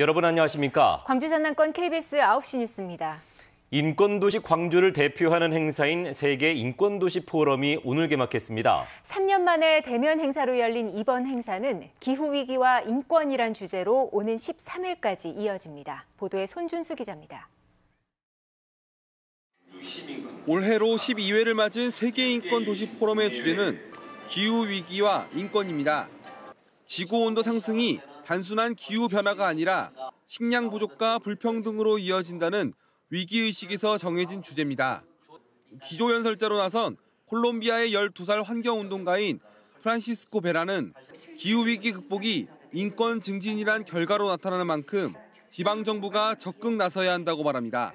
여러분 안녕하십니까? 광주 전남권 KBS 9시 뉴스입니다. 인권도시 광주를 대표하는 행사인 세계 인권도시 포럼이 오늘 개막했습니다. 3년 만에 대면 행사로 열린 이번 행사는 기후위기와 인권이란 주제로 오는 13일까지 이어집니다. 보도에 손준수 기자입니다. 올해로 12회를 맞은 세계 인권도시 포럼의 주제는 기후위기와 인권입니다. 지구온도 상승이 단순한 기후변화가 아니라 식량 부족과 불평등으로 이어진다는 위기의식에서 정해진 주제입니다. 기조연설자로 나선 콜롬비아의 12살 환경운동가인 프란시스코 베라는 기후위기 극복이 인권 증진이란 결과로 나타나는 만큼 지방정부가 적극 나서야 한다고 말합니다.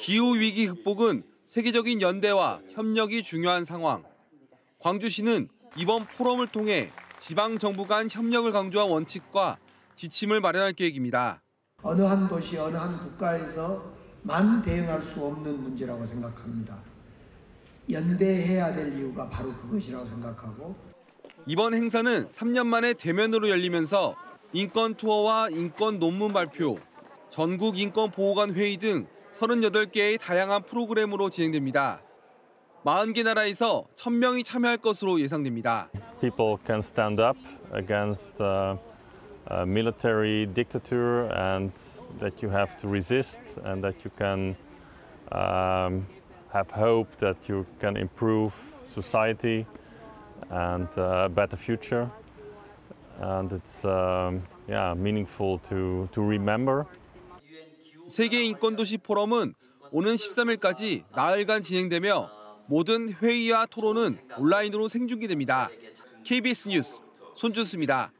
기후위기 극복은 세계적인 연대와 협력이 중요한 상황. 광주시는 이번 포럼을 통해 지방정부 간 협력을 강조한 원칙과 지침을 마련할 계획입니다. 어느 한 도시, 어느 한 국가에서만 대응할 수 없는 문제라고 생각합니다. 연대해야 될 이유가 바로 그것이라고 생각하고. 이번 행사는 3년 만에 대면으로 열리면서 인권 투어와 인권 논문 발표, 전국 인권 보호관 회의 등 38개의 다양한 프로그램으로 진행됩니다. 40개 나라에서 1,000명이 참여할 것으로 예상됩니다. People can stand up against military dictature and that you have to resist and that you can have hope that you can improve society and a better future. And it's meaningful to remember. 세계 인권도시 포럼은 오는 13일까지 나흘간 진행되며 모든 회의와 토론은 온라인으로 생중계됩니다. KBS 뉴스 손준수입니다.